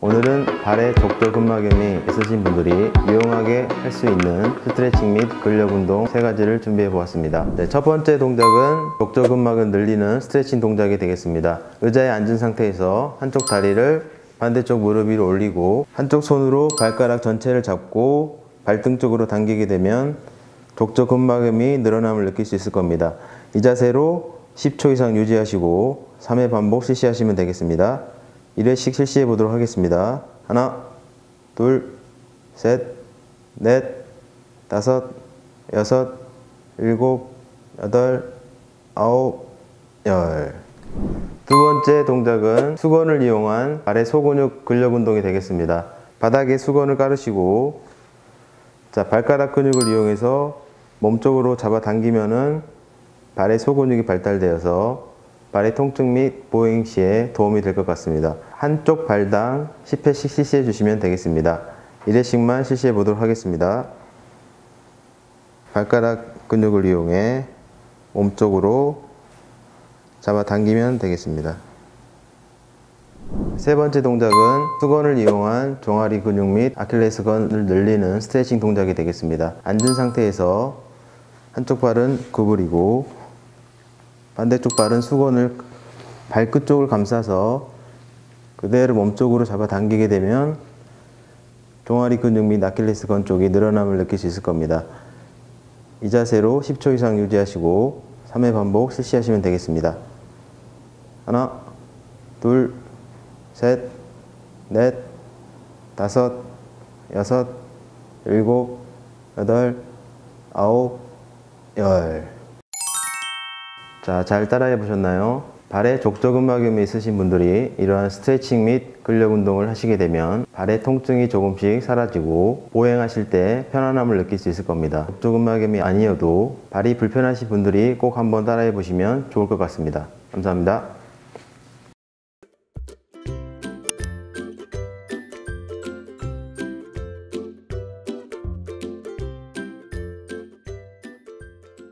오늘은 발에 적절근막염이 있으신 분들이 유용하게 할 수 있는 스트레칭 및 근력운동 3가지를 준비해 보았습니다. 첫 번째 동작은 적절근막을 늘리는 스트레칭 동작이 되겠습니다. 의자에 앉은 상태에서 한쪽 다리를 반대쪽 무릎 위로 올리고 한쪽 손으로 발가락 전체를 잡고 발등 쪽으로 당기게 되면 적절근막염이 늘어남을 느낄 수 있을 겁니다. 이 자세로 10초 이상 유지하시고 3회 반복 실시하시면 되겠습니다. 1회씩 실시해 보도록 하겠습니다. 하나, 둘, 셋, 넷, 다섯, 여섯, 일곱, 여덟, 아홉, 열. 두 번째 동작은 수건을 이용한 발의 소근육 근력 운동이 되겠습니다. 바닥에 수건을 깔으시고 발가락 근육을 이용해서 몸쪽으로 잡아당기면은 발의 소근육이 발달되어서 발의 통증 및 보행 시에 도움이 될 것 같습니다. 한쪽 발당 10회씩 실시해 주시면 되겠습니다. 1회씩만 실시해 보도록 하겠습니다. 발가락 근육을 이용해 몸쪽으로 잡아당기면 되겠습니다. 세 번째 동작은 수건을 이용한 종아리 근육 및 아킬레스건을 늘리는 스트레칭 동작이 되겠습니다. 앉은 상태에서 한쪽 발은 구부리고 반대쪽 발은 수건을 발끝 쪽을 감싸서 그대로 몸쪽으로 잡아당기게 되면 종아리 근육 및 아킬레스건 쪽이 늘어남을 느낄 수 있을 겁니다. 이 자세로 10초 이상 유지하시고 3회 반복 실시하시면 되겠습니다. 하나, 둘, 셋, 넷, 다섯, 여섯, 일곱, 여덟, 아홉, 열. 자, 잘 따라해 보셨나요? 발에 족저근막염이 있으신 분들이 이러한 스트레칭 및 근력 운동을 하시게 되면 발의 통증이 조금씩 사라지고 보행하실 때 편안함을 느낄 수 있을 겁니다. 족저근막염이 아니어도 발이 불편하신 분들이 꼭 한번 따라해 보시면 좋을 것 같습니다. 감사합니다.